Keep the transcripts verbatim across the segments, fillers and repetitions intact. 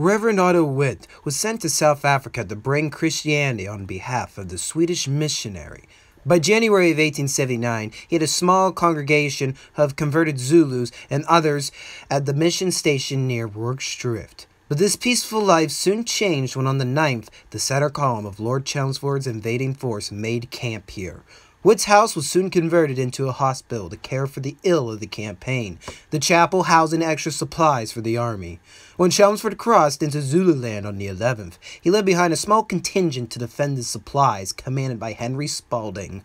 Reverend Otto Witt was sent to South Africa to bring Christianity on behalf of the Swedish missionary. By January of eighteen seventy-nine, he had a small congregation of converted Zulus and others at the mission station near Rorke's Drift. But this peaceful life soon changed when on the ninth, the center column of Lord Chelmsford's invading force made camp here. Witt's house was soon converted into a hospital to care for the ill of the campaign, the chapel housing extra supplies for the army. When Chelmsford crossed into Zululand on the eleventh, he left behind a small contingent to defend his supplies, commanded by Henry Spalding.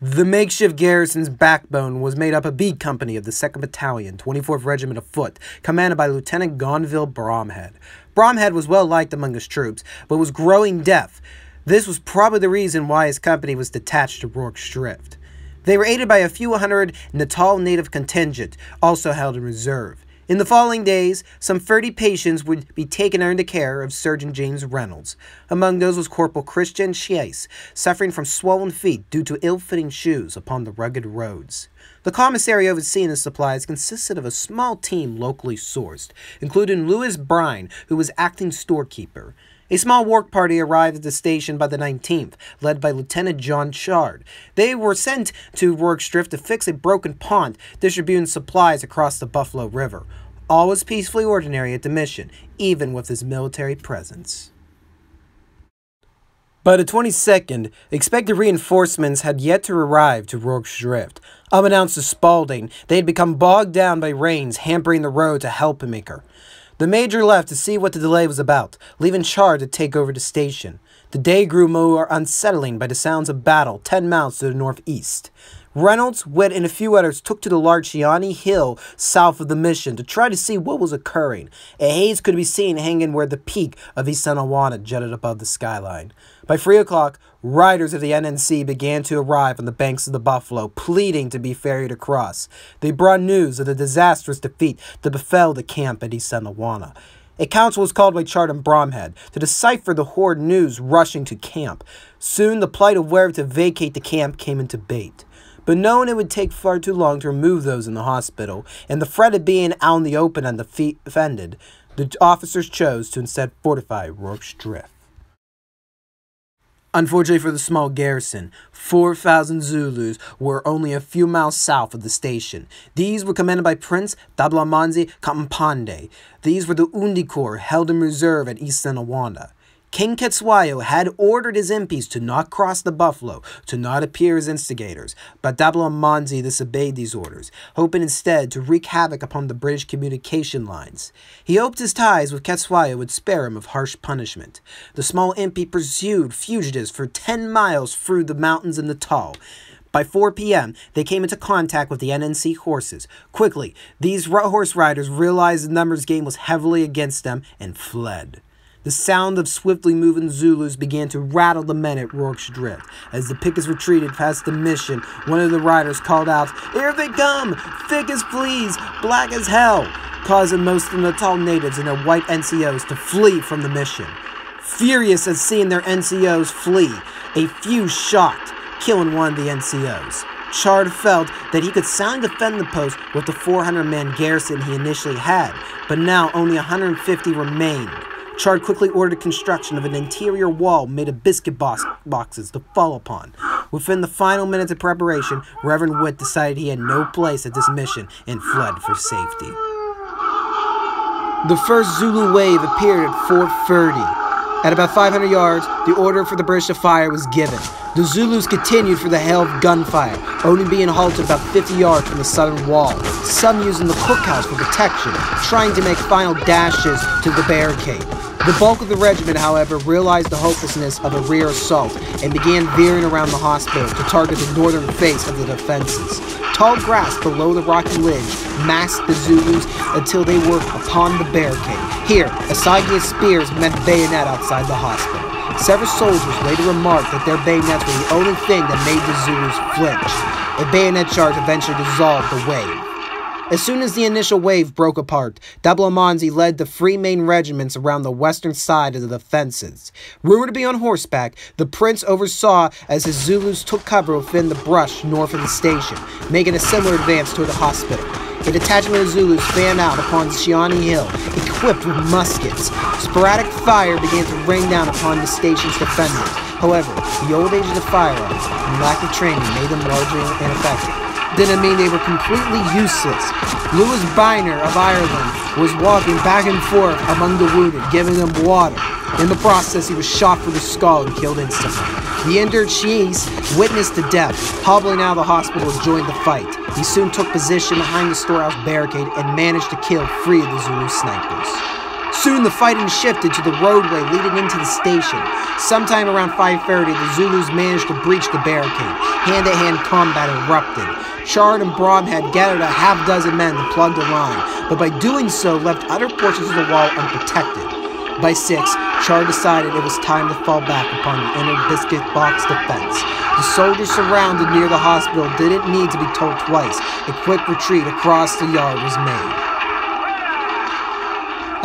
The makeshift garrison's backbone was made up of B Company of the second Battalion, twenty-fourth Regiment of Foot, commanded by Lieutenant Gonville Bromhead. Bromhead was well liked among his troops, but was growing deaf. This was probably the reason why his company was detached to Rorke's Drift. They were aided by a few hundred Natal native contingent, also held in reserve. In the following days, some thirty patients would be taken under care of Surgeon James Reynolds. Among those was Corporal Christian Schiess, suffering from swollen feet due to ill-fitting shoes upon the rugged roads. The commissary overseeing his supplies consisted of a small team locally sourced, including Lewis Byrne, who was acting storekeeper. A small work party arrived at the station by the nineteenth, led by Lieutenant John Chard. They were sent to Rorke's Drift to fix a broken pond, distributing supplies across the Buffalo River. All was peacefully ordinary at the mission, even with his military presence. By the twenty-second, expected reinforcements had yet to arrive to Rorke's Drift. Unbeknownst to Spalding, they had become bogged down by rains hampering the road to Helpmaker. The major left to see what the delay was about, leaving Chard to take over the station. The day grew more unsettling by the sounds of battle ten miles to the northeast. Reynolds, Witt, and a few others took to the large Shiyane Hill south of the mission to try to see what was occurring. A haze could be seen hanging where the peak of Isandlwana jutted above the skyline. By three o'clock, riders of the N N C began to arrive on the banks of the Buffalo, pleading to be ferried across. They brought news of the disastrous defeat that befell the camp at Isandlwana. A council was called by Chard and Bromhead to decipher the horrid news rushing to camp. Soon, the plight of where to vacate the camp came into debate. But knowing it would take far too long to remove those in the hospital, and the threat of being out in the open and defended, the officers chose to instead fortify Rorke's Drift. Unfortunately for the small garrison, four thousand Zulus were only a few miles south of the station. These were commanded by Prince Dabulamanzi Kampande. These were the Undi Corps held in reserve at Isandlwana. King Cetshwayo had ordered his M Ps to not cross the Buffalo, to not appear as instigators, but Dabulamanzi disobeyed these orders, hoping instead to wreak havoc upon the British communication lines. He hoped his ties with Cetshwayo would spare him of harsh punishment. The small M P pursued fugitives for ten miles through the mountains in Natal. By four P M, they came into contact with the N N C horses. Quickly, these horse riders realized the numbers game was heavily against them and fled. The sound of swiftly moving Zulus began to rattle the men at Rorke's Drift. As the pickets retreated past the mission, one of the riders called out, "Here they come! Thick as fleas! Black as hell!" causing most of the Natal natives and their white N C Os to flee from the mission. Furious at seeing their N C Os flee, a few shot, killing one of the N C Os. Chard felt that he could soundly defend the post with the four hundred man garrison he initially had, but now only one hundred fifty remained. Chard quickly ordered construction of an interior wall made of biscuit box boxes to fall upon. Within the final minutes of preparation, Reverend Witt decided he had no place at this mission and fled for safety. The first Zulu wave appeared at four thirty. At about five hundred yards, the order for the British to fire was given. The Zulus continued for the hail of gunfire, only being halted about fifty yards from the southern wall, some using the cookhouse for protection, trying to make final dashes to the barricade. The bulk of the regiment, however, realized the hopelessness of a rear assault and began veering around the hospital to target the northern face of the defenses. Tall grass below the rocky ledge masked the Zulus until they were upon the barricade. Here, Asagia's spears met bayonet outside the hospital. Several soldiers later remarked that their bayonets were the only thing that made the Zulus flinch. A bayonet charge eventually dissolved the wave. As soon as the initial wave broke apart, Dabulamanzi led the three main regiments around the western side of the defenses. Rumored to be on horseback, the prince oversaw as his Zulus took cover within the brush north of the station, making a similar advance toward the hospital. the detachment of Zulus fanned out upon Shiyane Hill, equipped with muskets. Sporadic fire began to rain down upon the station's defenders. However, the old age of the firearms and lack of training made them largely ineffective. Didn't mean they were completely useless. Lewis Biner of Ireland was walking back and forth among the wounded, giving them water. In the process, he was shot through the skull and killed instantly. The injured Schiess witnessed the death, hobbling out of the hospital and joined the fight. He soon took position behind the storehouse barricade and managed to kill three of the Zulu snipers. Soon the fighting shifted to the roadway leading into the station. Sometime around five thirty, the Zulus managed to breach the barricade. Hand-to-hand combat erupted. Chard and Bromhead gathered a half-dozen men to plug the line, but by doing so left other portions of the wall unprotected. By six, Chard decided it was time to fall back upon the inner biscuit box defense. The soldiers surrounded near the hospital didn't need to be told twice. A quick retreat across the yard was made.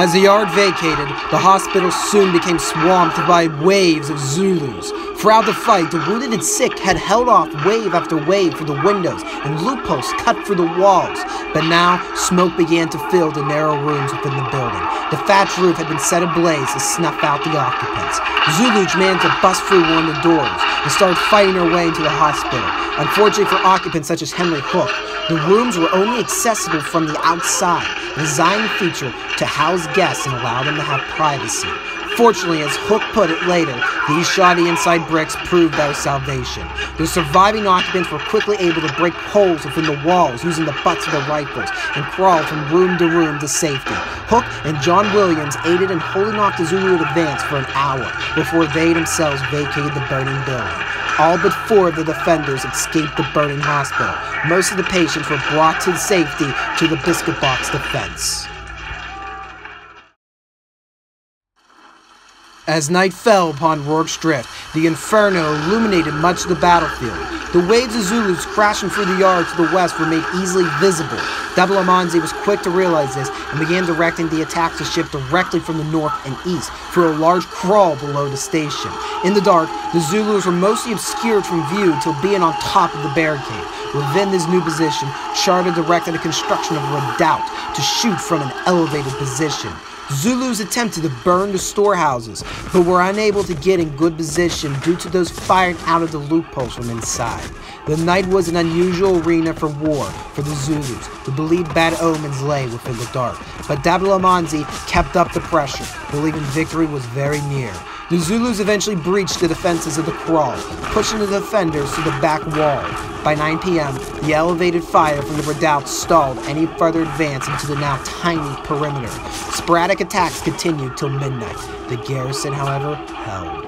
As the yard vacated, the hospital soon became swamped by waves of Zulus. Throughout the fight, the wounded and sick had held off wave after wave through the windows and loopholes cut through the walls. But now, smoke began to fill the narrow rooms within the building. The thatched roof had been set ablaze to snuff out the occupants. Zulus managed to bust through one of the doors and started fighting their way into the hospital. Unfortunately for occupants such as Henry Hook, the rooms were only accessible from the outside, a designed feature to house guests and allow them to have privacy. Fortunately, as Hook put it later, these shoddy inside bricks proved their salvation. The surviving occupants were quickly able to break holes within the walls using the butts of their rifles and crawled from room to room to safety. Hook and John Williams aided in holding off the Zulu advance for an hour before they themselves vacated the burning building. All but four of the defenders escaped the burning hospital. Most of the patients were brought to safety to the biscuit box defense. As night fell upon Rorke's Drift, the inferno illuminated much of the battlefield. The waves of Zulus crashing through the yard to the west were made easily visible. Dabulamanzi was quick to realize this and began directing the attack to shift directly from the north and east through a large crawl below the station. In the dark, the Zulus were mostly obscured from view till being on top of the barricade. Within this new position, Chard directed a construction of a redoubt to shoot from an elevated position. Zulus attempted to burn the storehouses, but were unable to get in good position due to those firing out of the loopholes from inside. The night was an unusual arena for war for the Zulus, who believed bad omens lay within the dark. But Dabulamanzi kept up the pressure, believing victory was very near. The Zulus eventually breached the defenses of the crawl, pushing the defenders to the back wall. By nine p m, the elevated fire from the redoubt stalled any further advance into the now tiny perimeter. Sporadic attacks continued till midnight. The garrison, however, held.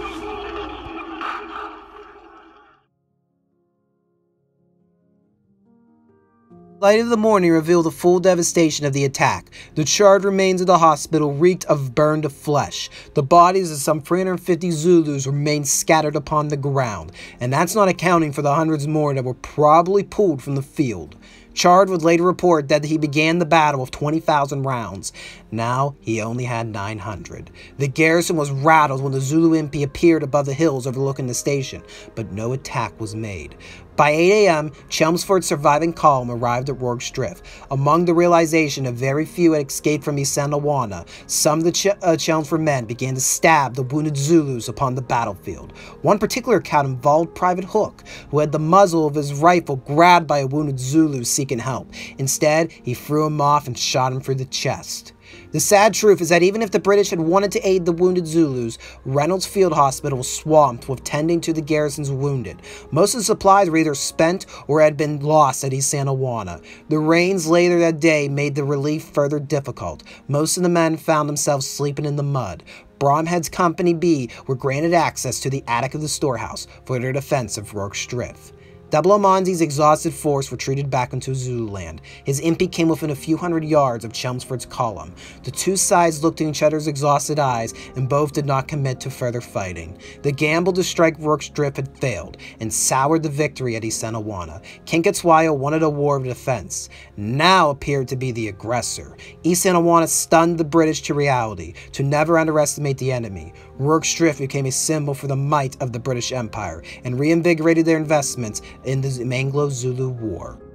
Light of the morning revealed the full devastation of the attack. The charred remains of the hospital reeked of burned flesh. The bodies of some three hundred fifty Zulus remained scattered upon the ground, and that's not accounting for the hundreds more that were probably pulled from the field. Chard would later report that he began the battle with twenty thousand rounds. Now, he only had nine hundred. The garrison was rattled when the Zulu M P appeared above the hills overlooking the station, but no attack was made. By eight a m, Chelmsford's surviving column arrived at Rorke's Drift. Among the realization that very few had escaped from Isandlwana, some of the Ch uh, Chelmsford men began to stab the wounded Zulus upon the battlefield. One particular account involved Private Hook, who had the muzzle of his rifle grabbed by a wounded Zulu seeking help. Instead, he threw him off and shot him through the chest. The sad truth is that even if the British had wanted to aid the wounded Zulus, Reynolds Field Hospital was swamped with tending to the garrison's wounded. Most of the supplies were either spent or had been lost at Isandlwana. The rains later that day made the relief further difficult. Most of the men found themselves sleeping in the mud. Bromhead's Company B were granted access to the attic of the storehouse for their defense of Rorke's Drift. Dabulamanzi's exhausted force retreated back into Zululand. His M P came within a few hundred yards of Chelmsford's column. The two sides looked in each other's exhausted eyes, and both did not commit to further fighting. The gamble to strike Rorke's Drift had failed, and soured the victory at Isandlwana. King Cetshwayo wanted a war of defense, now appeared to be the aggressor. Isandlwana stunned the British to reality, to never underestimate the enemy. Rorke's Drift became a symbol for the might of the British Empire, and reinvigorated their investments in the Anglo-Zulu War.